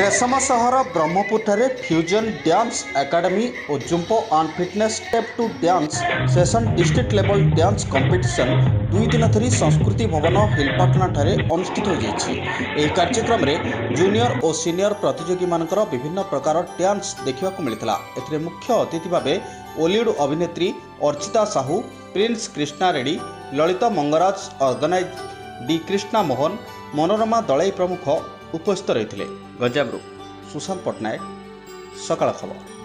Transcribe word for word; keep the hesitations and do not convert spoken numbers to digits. रेशमा शहर Brahmapur fusion dance academy और jump on fitness step to dance session district level dance competition दुई दिन धरी संस्कृति भवन हिलपाटना ठारे अनुष्ठित हो जाएगी। कार्यक्रम में जूनियर और सीनियर प्रतियोगी मानकर विभिन्न प्रकार डांस देखा मिलता। एथिरे मुख्य अतिथि भाव ओलीवुड अभिनेत्री Archita Sahu, Prince Krishna Reddy, Lalit Mangaraj, organise D Krishnamohan, Manorama Dalai प्रमुख उपस्थित रही थे। गजाब्रू सुशांत पटनायक, सकाल खबर।